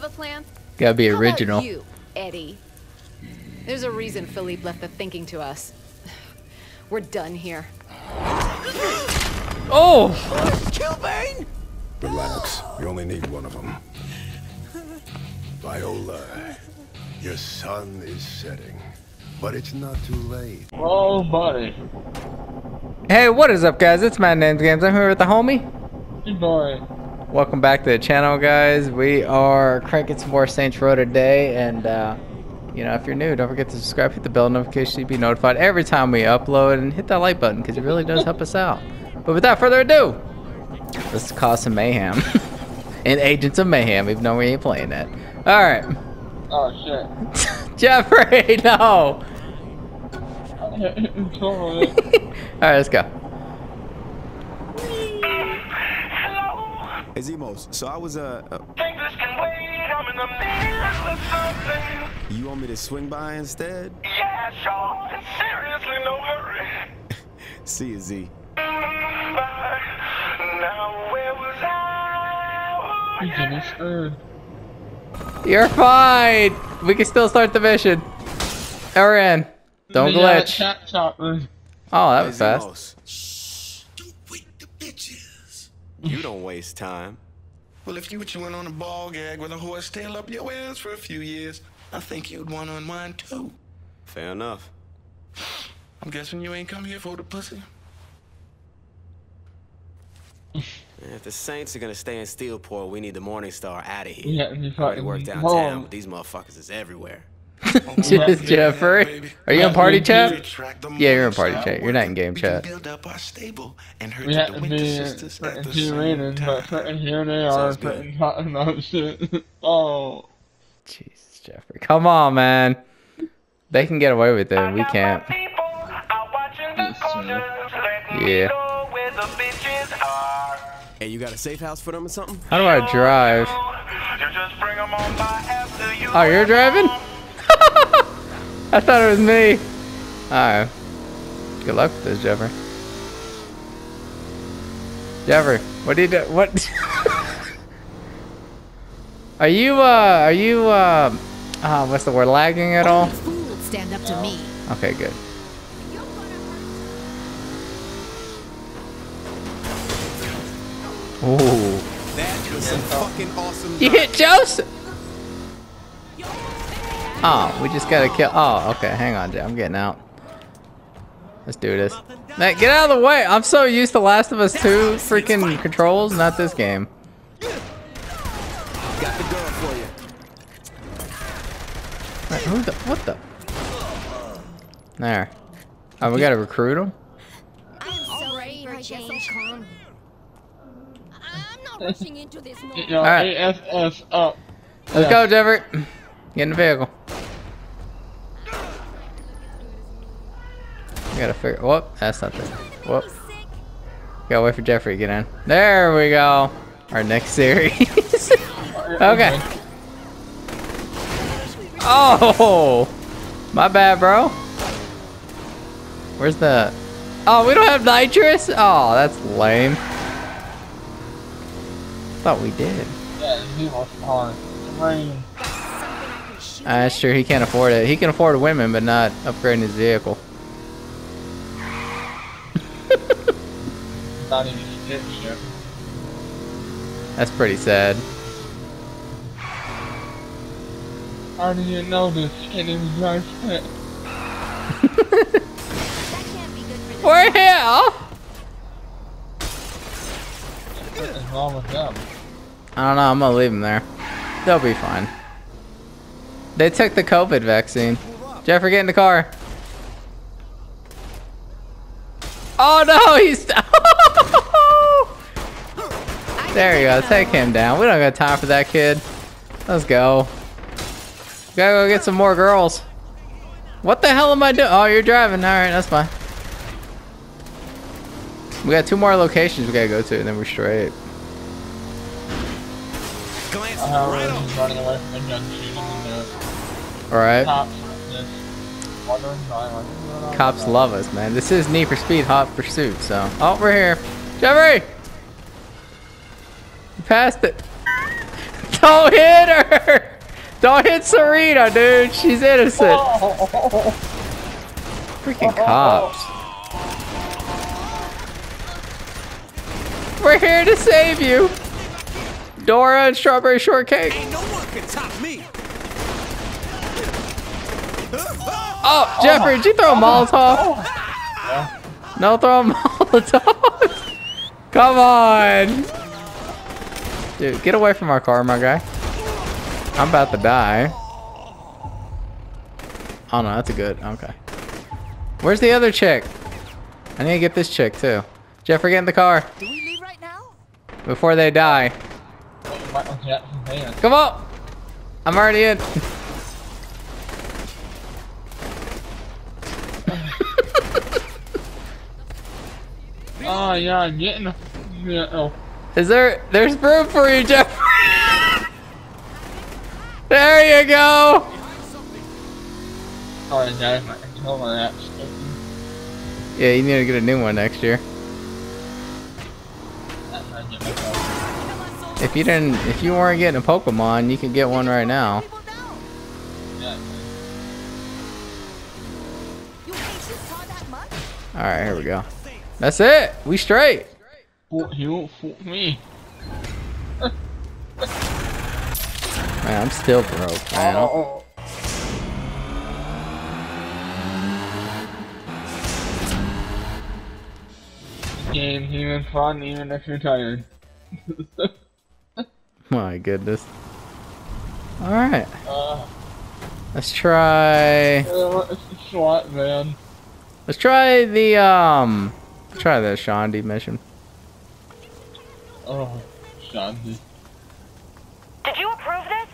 have a plan? Gotta be original. How about you, Eddie? There's a reason Philippe left the thinking to us. We're done here. Oh! Killbane! Relax. You only need one of them. Viola, your sun is setting, but it's not too late. Oh, buddy. Hey, what is up, guys? It's Mattnames Games. I'm here with the homie. Good boy. Welcome back to the channel, guys. We are cranking some more Saints Row today, and you know, if you're new, don't forget to subscribe, hit the bell notification to be notified every time we upload, and hit that like button because it really does help us out. But without further ado, let's cause some mayhem. And Agents of Mayhem, even though we ain't playing that. All right. Oh shit. Jeffrey, no. All right, let's go. Hey Zimos, so I was think this can wait, I'm in the middle of something. You want me to swing by instead? Yeah, sure. And seriously, no hurry. See you, Z. Now where was I? You're fine. We can still start the mission. We're in. Don't glitch. Oh, that was fast. Shh. Don't wake the bitches. You don't waste time. Well, if you were chewing on a ball gag with a horse tail up your ass for a few years, I think you'd want to unwind too. Fair enough. I'm guessing you ain't come here for the pussy. If the Saints are gonna stay in Steelport, we need the Morningstar out of here. Yeah, you already worked downtown, but these motherfuckers is everywhere. Just Jeffrey. Are you in party chat? Yeah, you're in party chat. You're not in game chat. We had to be G-rated, but here they are putting cotton on shit. Oh. Jesus, Jeffrey. Come on, man. They can get away with it. We can't. Yeah. Hey, you got a safe house for them or something? How do I drive? Oh, you're driving? I thought it was me. Alright. Good luck with this, Jeffrey. Jeffrey, what do you do? What? Are you what's the word? Lagging at all? Stand up to me. Okay, good. Ooh. That was some fucking awesome. You hit Joseph! Oh, we just gotta kill. Oh, okay. Hang on, Jeff. I'm getting out. Let's do this. Man, get out of the way. I'm so used to Last of Us 2 freaking controls. Not this game. Got the girl for you. Right, who the? What the? There. Oh, we gotta recruit him. I'm not rushing into this. Get your AFS up. Let's go, Jeffrey. Get in the vehicle. I gotta figure. Whoop, that's not there. Whoop. Gotta wait for Jeffrey to get in. There we go. Our next series. Okay. Oh, my bad, bro. Where's the? Oh, we don't have nitrous. Oh, that's lame. Thought we did. Yeah, he was hard. That's true, he can't afford it. He can afford women, but not upgrading his vehicle. Not even shit, sure. That's pretty sad. How do you know this kid is nice? We're here! What is wrong with them? I don't know, I'm gonna leave them there. They'll be fine. They took the COVID vaccine. Jeffrey, get in the car. Oh no, he's... There you go, take him down. We don't got time for that kid. Let's go. We gotta go get some more girls. What the hell am I doing? Oh, you're driving. Alright, that's fine. We got two more locations we gotta go to, and then we're straight. Alright. Cops love us, man. This is Need for Speed, Hot Pursuit, so. Oh, we're here. Jeffrey! You passed it. Don't hit her! Don't hit Serena, dude. She's innocent. Oh. Freaking cops. We're here to save you. Dora and Strawberry Shortcake. Ain't no one can top me. Oh, Jeffrey, did you throw a Molotov? Yeah. No, throw a Molotov. Come on. Dude, get away from our car, my guy. I'm about to die. Oh, no, that's a good. Okay. Where's the other chick? I need to get this chick, too. Jeffrey, get in the car. Do we leave right now? Before they die. Come on! I'm already in. Oh yeah, I'm getting the Is there's room for you, Jeffrey? There you go! Oh, that is my controller actually. Yeah, you need to get a new one next year. If you didn't, if you weren't getting a Pokemon, you could get one right now. All right, here we go. That's it. We straight. He won't fool me. Man, I'm still broke, man. Oh. Game's even fun, even if you're tired. My goodness. Alright. Let's try... SWAT, man. Let's try the, try the Shandy mission. Oh, Shandy. Did you approve this?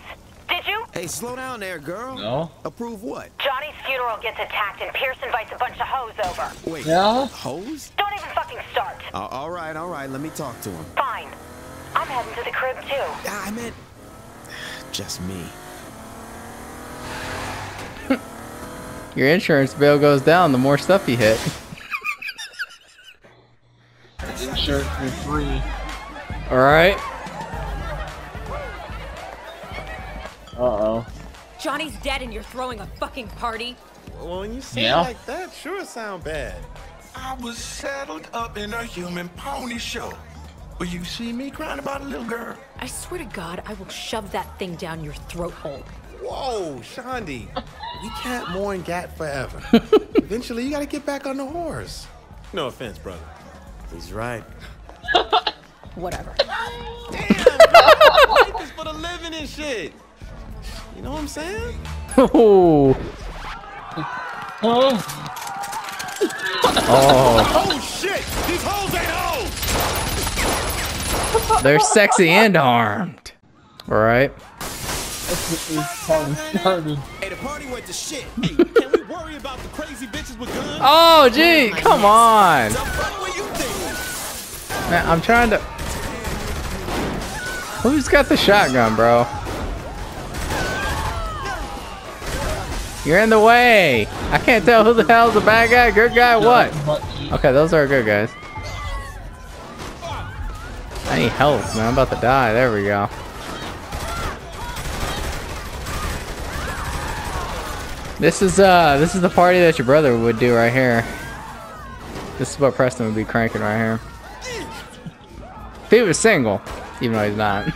Did you? Hey, slow down there, girl. No. Approve what? Johnny's funeral gets attacked and Pierce invites a bunch of hoes over. Wait, yeah? Hoes? Don't even fucking start. Alright, let me talk to him. Fine. I'm heading to the crib, too. I meant... just me. Your insurance bill goes down the more stuff you hit. Insurance for free. Alright. Uh-oh. Johnny's dead and you're throwing a fucking party? Well, when you say it like that, sure sound bad. I was saddled up in a human pony show. Will you see me crying about a little girl? I swear to God, I will shove that thing down your throat hole. Whoa, Shandy. You can't mourn Gat forever. Eventually, you gotta get back on the horse. No offense, brother. He's right. Whatever. Damn, I like this for the living and shit. You know what I'm saying? Oh. Oh shit! These hoes ain't hoes! They're sexy and armed. All right. Hey, the party went to shit. Hey, can we worry about the crazy bitches with guns? Oh, gee, come on. Man, I'm trying to. Who's got the shotgun, bro? You're in the way. I can't tell who the hell's the bad guy, good guy, what? Okay, those are good guys. I need help, man. I'm about to die. There we go. This is the party that your brother would do right here. This is what Preston would be cranking right here. If he was single, even though he's not.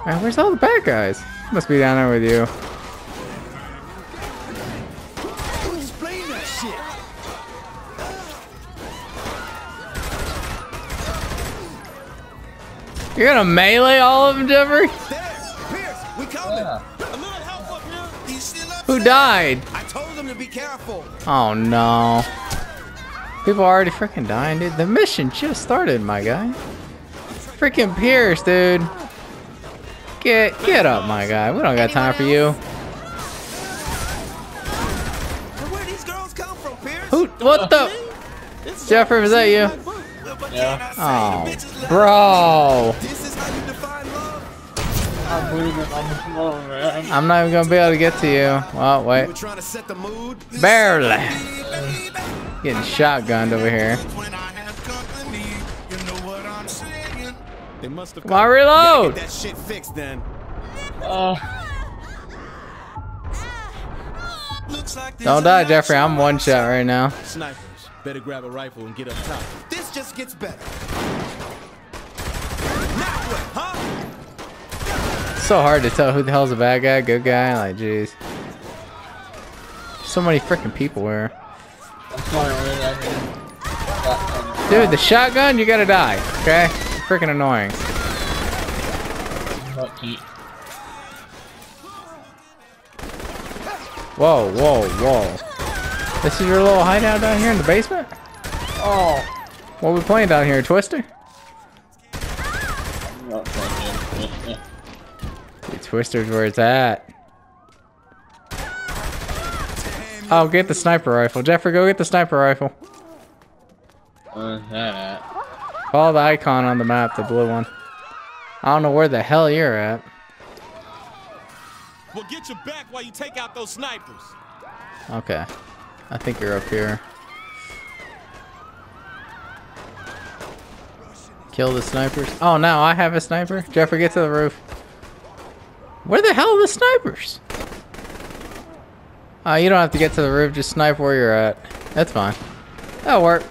Alright, where's all the bad guys? Must be down there with you. You're gonna melee all of them, Deborah? Who died? I told them to be careful. Oh no. People are already freaking dying, dude. The mission just started, my guy. Freaking Pierce, dude. Get up, my guy. We don't got time for you. Where these girls come from, Pierce? Who? What the? Jeffrey, was that you? Yeah. Oh, bro. I'm not even gonna be able to get to you. Well, wait. Barely. Getting shotgunned over here. They must have. Come on, reload. Get that shit fixed then. Don't die, Jeffrey. I'm one shot right now. Snipers, better grab a rifle and get up top. This just gets better. So hard to tell who the hell's a bad guy, good guy. Like, jeez. So many freaking people here. Dude, the shotgun, you gotta die. Okay? Freaking annoying. Whoa, whoa, whoa. This is your little hideout down here in the basement? Oh. What are we playing down here? Twister? Dude, Twister's where it's at. Oh, get the sniper rifle. Jeffrey, go get the sniper rifle. Follow the icon on the map, the blue one. I don't know where the hell you're at. Well, get your back while you take out those snipers. Okay. I think you're up here. Kill the snipers. Oh, now I have a sniper. Jeffrey, get to the roof. Where the hell are the snipers? Oh, you don't have to get to the roof. Just snipe where you're at. That's fine. That'll work.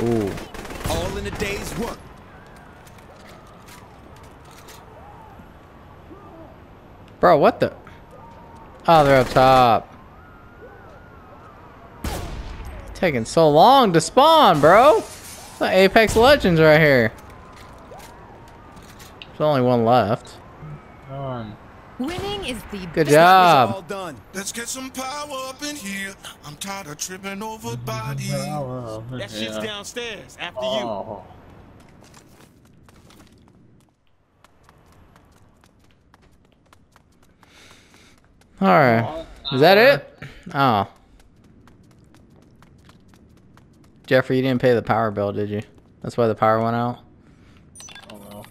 Ooh. All in a day's work. Bro, what the? Oh, they're up top. Taking so long to spawn, bro. It's like Apex Legends right here. There's only one left. Winning is the good job. All done. Let's get some power up in here. I'm tired of tripping over bodies. That shit's downstairs after you. All right. Is that it? Oh. Jeffrey, you didn't pay the power bill, did you? That's why the power went out. Oh well.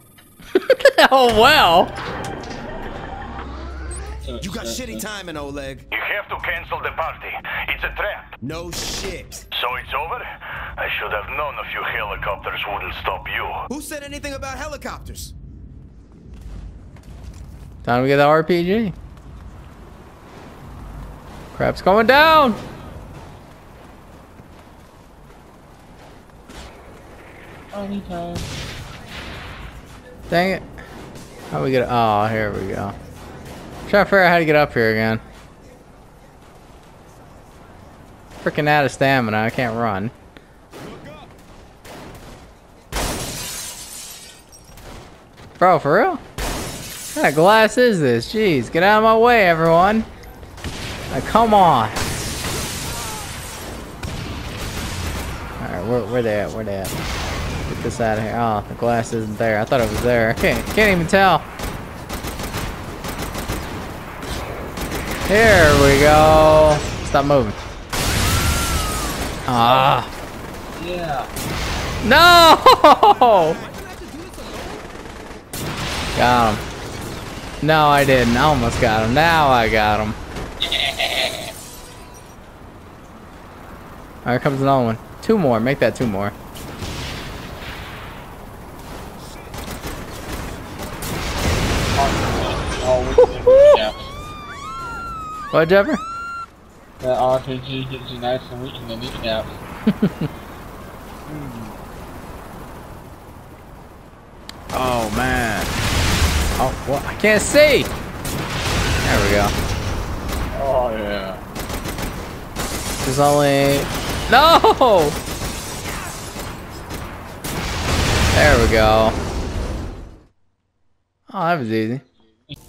Oh well. You got shitty timing, Oleg. You have to cancel the party. It's a trap. No shit. So it's over? I should have known a few helicopters wouldn't stop you. Who said anything about helicopters? Time to get the RPG. Crap's going down. Anytime. Dang it. How we gonna? Oh, here we go. Trying to figure out how to get up here again. Freaking out of stamina. I can't run. Bro, for real? What kind of glass is this? Jeez, get out of my way, everyone. Now, come on. Alright, where they at? Where they at? Get this out of here. Oh, the glass isn't there. I thought it was there. I can't even tell. Here we go. Stop moving. Ah. Yeah. No. Got him. No, I didn't. I almost got him. Now I got him. All right, comes another one. Two more. Make that two more. What, Jeffrey? That RPG gets you nice and weak in the kneecaps. Oh, man. Oh, what? I can't see! There we go. Oh, yeah. There's only... No! There we go. Oh, that was easy.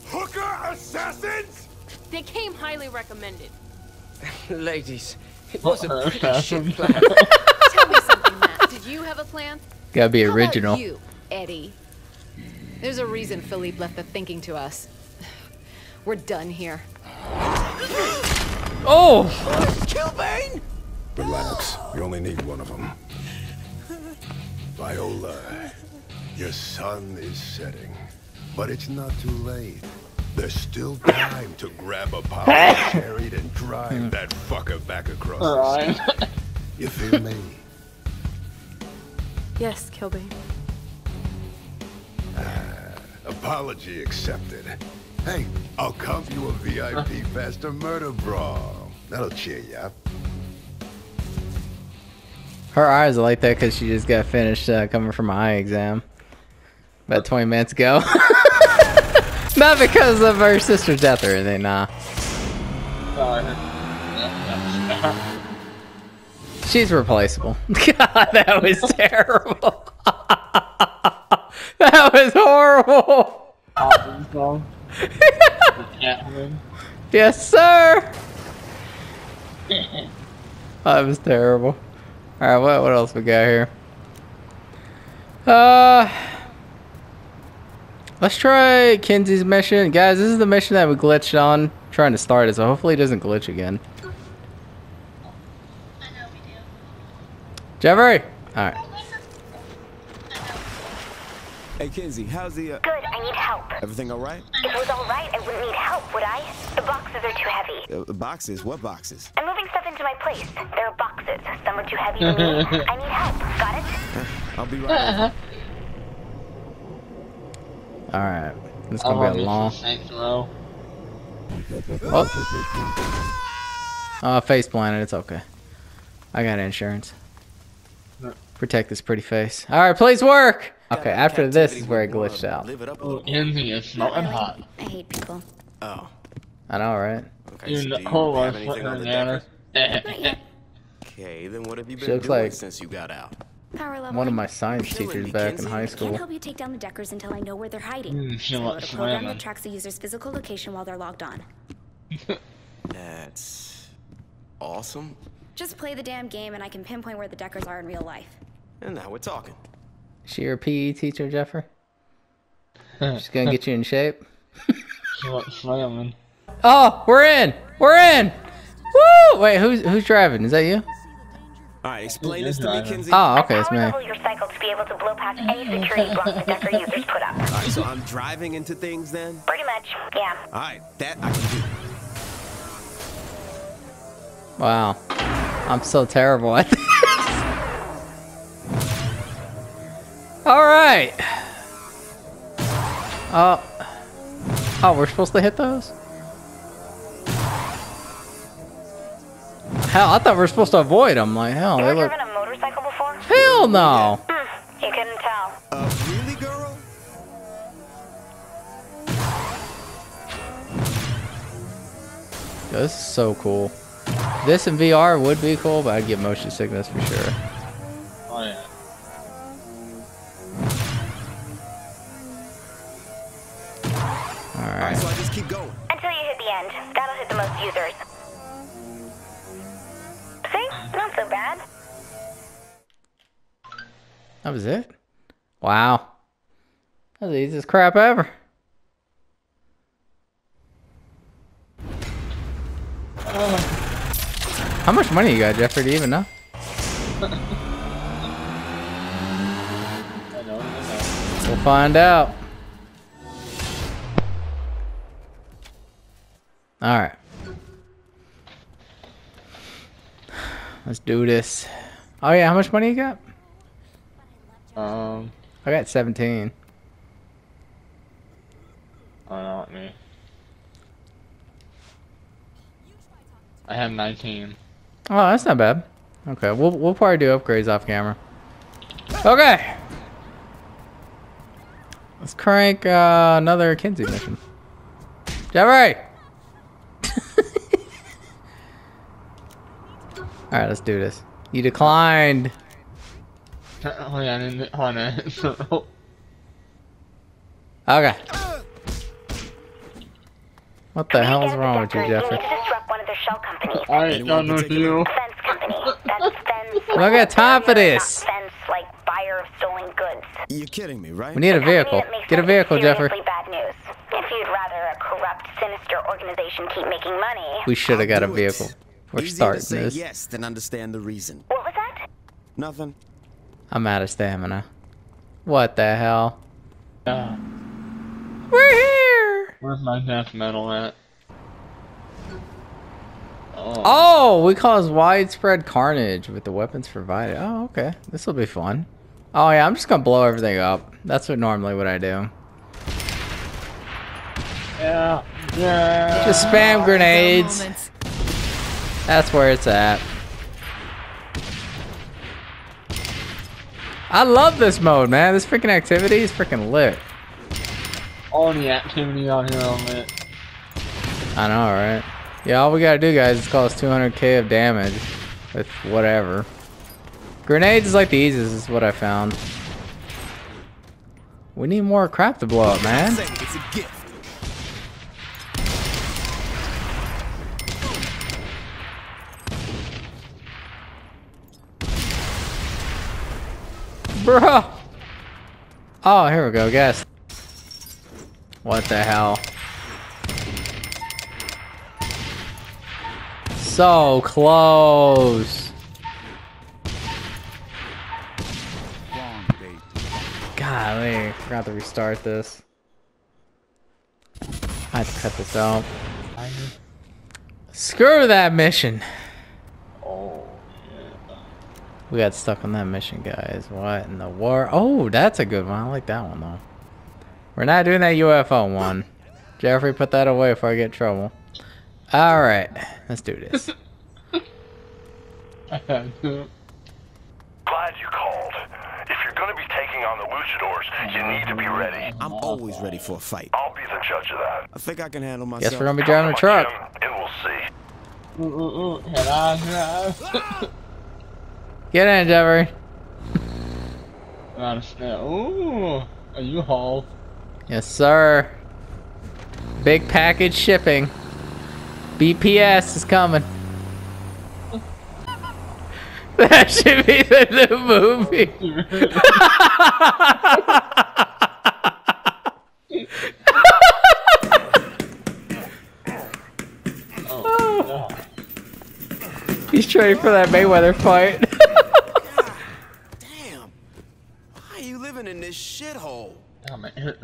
Hooker assassins! They came highly recommended. Ladies, it was a pretty shit plan. Tell me something, Matt. Did you have a plan? Gotta be original. How about you, Eddie? There's a reason Philippe left the thinking to us. We're done here. Oh! Killbane! Relax. You only need one of them. Viola, your sun is setting, but it's not too late. There's still time to grab a power chariot and drive that fucker back across the sea. You feel me? Yes, Killbane. Apology accepted. Hey, I'll comp you a VIP faster murder brawl. That'll cheer you up. Her eyes are like that because she just got finished coming from an eye exam about 20 minutes ago. Not because of her sister's death or anything, nah. She's replaceable. God, that was terrible. That was horrible. Yes, sir. That was terrible. All right, what else we got here? Let's try Kinzie's mission. Guys, this is the mission that we glitched on trying to start it, so hopefully it doesn't glitch again. I know we do. Jeffrey! Alright. Hey Kinzie, how's the Good, I need help. Everything alright? If it was alright, I wouldn't need help, would I? The boxes are too heavy. Boxes? What boxes? I'm moving stuff into my place. There are boxes. Some are too heavy for me. I need help. Got it? I'll be right back. Alright, it's gonna be a long. Saints Row. Oh, face blinded. It's okay. I got insurance. Protect this pretty face. Alright, please work. Okay, after this is where it glitched out. Oh, Envy is smoking hot. I hate people. Oh, I know, right? Okay, then what have you been doing since you got out? Power level. One of my science teachers back in high school. I can't help you take down the Deckers until I know where they're hiding. So a program that tracks the user's physical location while they're logged on. That's awesome. Just play the damn game and I can pinpoint where the Deckers are in real life. And now we're talking. Is she your PE teacher, Jeffrey? She's gonna get you in shape. She wants slamming. Oh, we're in! We're in! Woo! Wait, who's driving? Is that you? Alright, explain this to me, Kinzie. Oh, okay, it's me. At power level, you're cycled to be able to blow past any security block the Decker users put up. Alright, so I'm driving into things then? Pretty much, yeah. Alright, that I can do. Wow. I'm so terrible at this. Alright. Oh, we're supposed to hit those? Hell, I thought we were supposed to avoid them. Like, hell, they look... driven a motorcycle before? Hell no! Yeah. You couldn't tell. Really, girl? Yo, this is so cool. This in VR would be cool, but I'd get motion sickness for sure. Oh, yeah. Alright. Alright, so I just keep going. Until you hit the end. That'll hit the most users. Not so bad. That was it? Wow. That was the easiest crap ever. How much money you got, Jeffrey? Do you even know? I don't know. We'll find out. Alright. Let's do this. Oh yeah, how much money you got? I got 17. Oh, not me. I have 19. Oh, that's not bad. Okay, we'll probably do upgrades off camera. Okay. Let's crank another Kinzie mission. Jeffrey! All right, let's do this. You declined. Oh yeah, I didn't decline it. So. Okay. What the hell's wrong with you, Jeffrey? I don't know you. Fence company. That's fence. We're gonna get time for this. Fence, like buyer of stolen goods. You're kidding me, right? We need a vehicle. Get a vehicle, Jeffrey. Bad news. If you'd rather a corrupt, sinister organization keep making money, we should have got a vehicle. We're starting this. Easier to say yes than understand the reason. What was that? Nothing. I'm out of stamina. What the hell? We're here! Where's my half metal at? Oh. Oh, we cause widespread carnage with the weapons provided. Oh, okay. This will be fun. Oh yeah, I'm just gonna blow everything up. That's what normally what I do. Yeah. Yeah. Just spam grenades. That's where it's at. I love this mode, man. This freaking activity is freaking lit. All the activity on here on it. I know, right? Yeah, all we gotta do, guys, is cause 200k of damage with whatever. Grenades is like the easiest, is what I found. We need more crap to blow up, man. It's a gift. Bruh! Oh, here we go, guys. What the hell? So close. Golly, I forgot to restart this. I had to cut this out. Screw that mission. Oh, yeah. We got stuck on that mission, guys. What in the world? Oh, that's a good one. I like that one, though. We're not doing that UFO one. Jeffrey, put that away before I get in trouble. Alright, let's do this. Glad you called. If you're going to be taking on the luchadors, you need to be ready. I'm always ready for a fight. I'll be the judge of that. I think I can handle myself. Guess we're going to be driving a truck. And we'll see. Get in, Jeffrey. Ooh. Are you haul? Yes, sir. Big package shipping. BPS is coming. That should be the new movie. Oh, he's training for that Mayweather fight. In this shithole.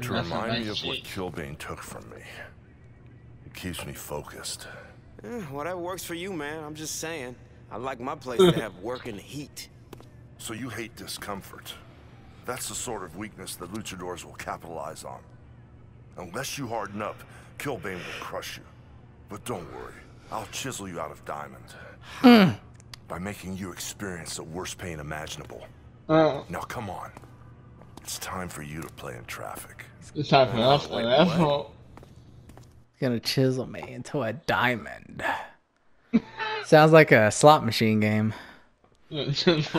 To remind me of what Killbane took from me. It keeps me focused. Whatever works for you, man. I'm just saying. I like my place to have working heat. So you hate discomfort. That's the sort of weakness that luchadors will capitalize on. Unless you harden up, Killbane will crush you. But don't worry. I'll chisel you out of diamond. By making you experience the worst pain imaginable. Now come on. It's time for you to play in traffic. It's time for us to asshole. He's gonna chisel me into a diamond. Sounds like a slot machine game. Alright,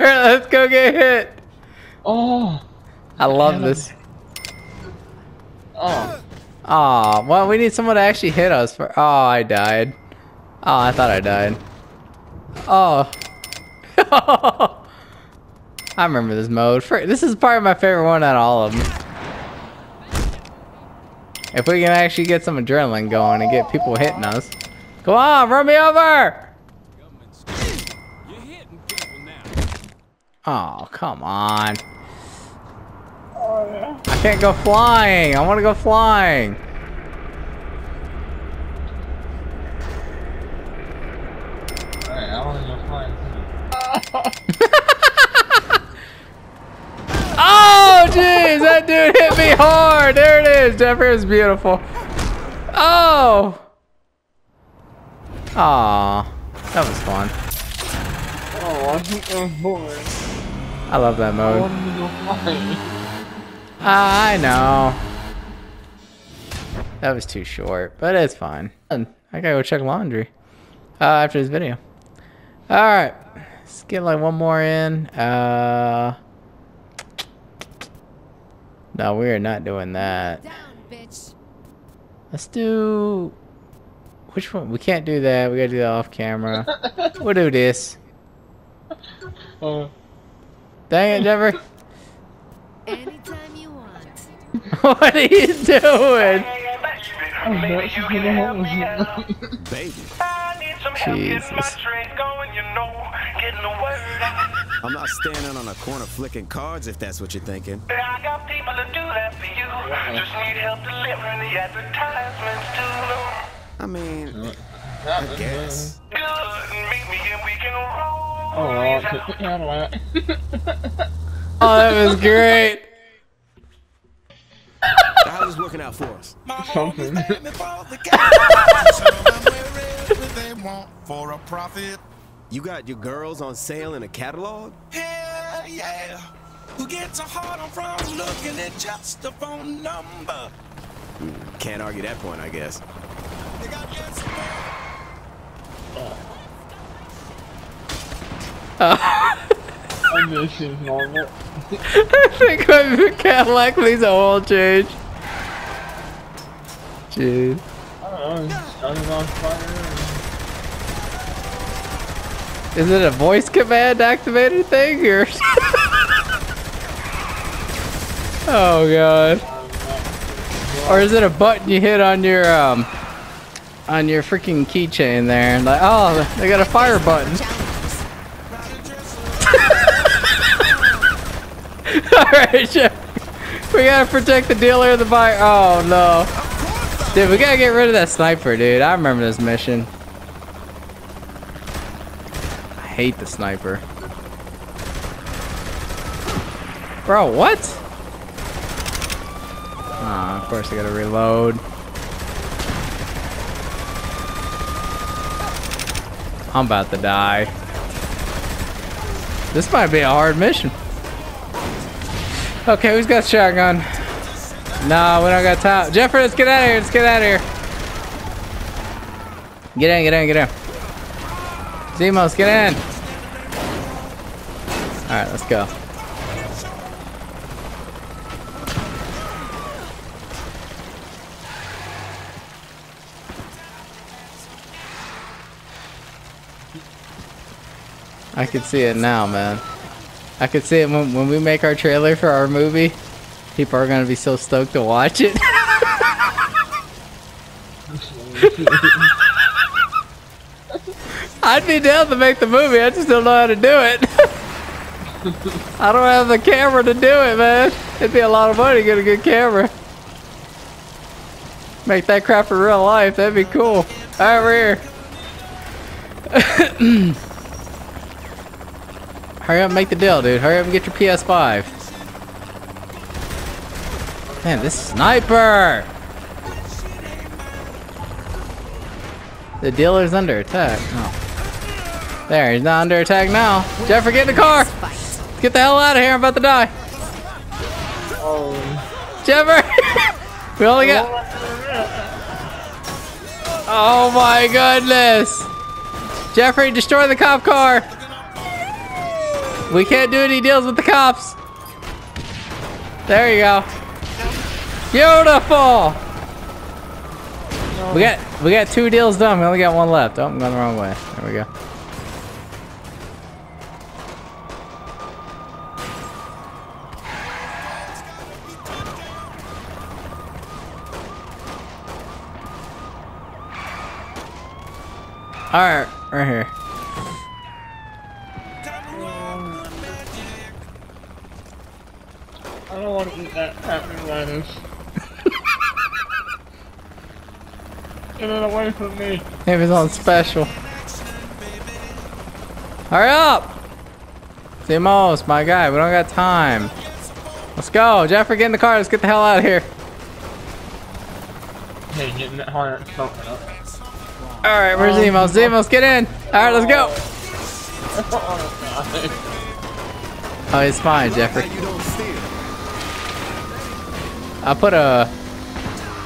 let's go get hit. Oh, I love this. Oh. Oh, well, we need someone to actually hit us for. Oh, I died. Oh, I thought I died. Oh. I remember this mode. This is probably my favorite one out of all of them. If we can actually get some adrenaline going and get people hitting us. Come on, run me over! Oh, come on. I can't go flying. I want to go flying. Alright, I want to go flying too. Oh jeez, that dude hit me hard. There it is. Jeffrey is beautiful. Oh. Aw, that was fun. Oh, I think that was boring. I love that mode. I know. That was too short, but it's fine. I gotta go check laundry after this video. All right. Let's get like one more in. No, we are not doing that. Let's do which one? We can't do that. We gotta do that off camera. We'll do this. Dang it, Deborah. Anytime you want. What are you doing? Baby. some help getting my trade going, you know, getting the word out. I'm not standing on a corner flicking cards if that's what you're thinking. I got people to do that for you. Just need help delivering the advertisements to them. I mean, I guess. Good, meet me and we can roll. Oh, get me out of that. Oh, that was great. The hell is working out for us? Something. You got your girls on sale in a catalog? Yeah, yeah. Who gets a heart on from looking at just a phone number? Can't argue that point, I guess. They got this. I miss his moment. I think my Cadillac needs a oil change. Jeez. I don't know. I'm on fire. Is it a voice command activated thing or? Oh god. Or is it a button you hit on your freaking keychain there? And like, oh, they got a fire button. Alright, Jeff. We gotta protect the dealer and the buyer. Oh no. Dude, we gotta get rid of that sniper, dude. I remember this mission. I hate the sniper. Bro, what? Aw, of course I gotta reload. I'm about to die. This might be a hard mission. Okay, who's got shotgun? Nah, we don't got time. Jeffrey, let's get out of here. Let's get out of here. Get in, get in, get in. Zimos, get in. Alright, let's go. I can see it now, man. I could see it when we make our trailer for our movie. People are gonna be so stoked to watch it. I'd be down to make the movie. I just don't know how to do it. I don't have the camera to do it, man. It'd be a lot of money to get a good camera. Make that crap for real life. That'd be cool. All right, we're here. Hurry up and make the deal, dude. Hurry up and get your PS5. Man, this sniper! The dealer's under attack. Oh. There, he's not under attack now. Jeffrey, get in the car! Get the hell out of here, I'm about to die! Oh. Jeffrey! We only got... Oh my goodness! Jeffrey, destroy the cop car! We can't do any deals with the cops. There you go. Beautiful. No. We got two deals done. We only got one left. Oh, I'm going the wrong way. There we go. All right, right here. I don't want to eat that happening lettuce. Get it away from me. It was on special. Hurry up! Zimos, my guy, we don't got time. Let's go, Jeffrey, get in the car, let's get the hell out of here. Hey, get in that car. Alright, where's Zimos? Zimos, get in! Alright, let's go! Oh, he's fine, Jeffrey. I put a...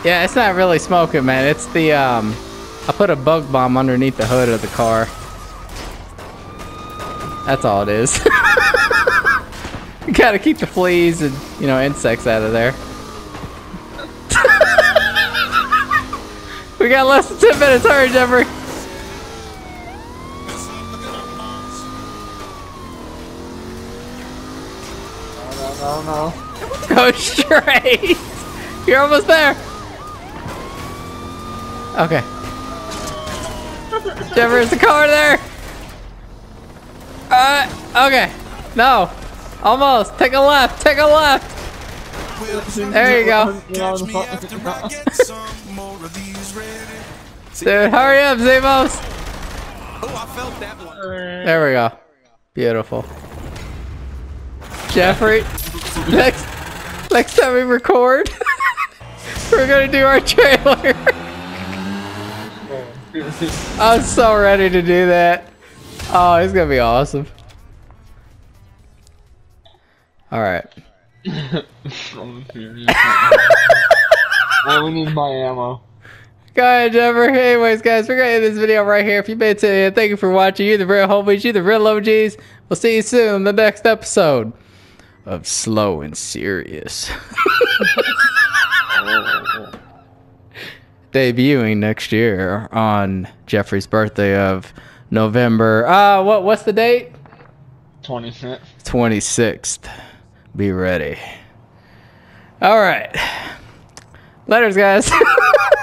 Yeah, it's not really smoking, man. It's the, I put a bug bomb underneath the hood of the car. That's all it is. You gotta keep the fleas and, you know, insects out of there. We got less than 10 minutes. Hurry, Jeffrey. No, no, no. Go straight! You're almost there! Okay. Trevor, is the car there? Okay. No. Almost. Take a left. Take a left. There you go. Dude, hurry up, Zimos. Oh, I felt that one. There we go. Beautiful. Jeffrey, next time we record, we're gonna do our trailer. I'm so ready to do that. Oh, it's gonna be awesome. All right. I only need my ammo. Go ahead, Deborah. Anyways, guys, we're gonna end this video right here. If you made it to the end, thank you for watching. You're the real homies. You're the real OGs. We'll see you soon in the next episode of Slow and Serious. Debuting next year on Jeffrey's birthday of November. What's the date? 26th. 26th. Be ready. All right. Letters, guys.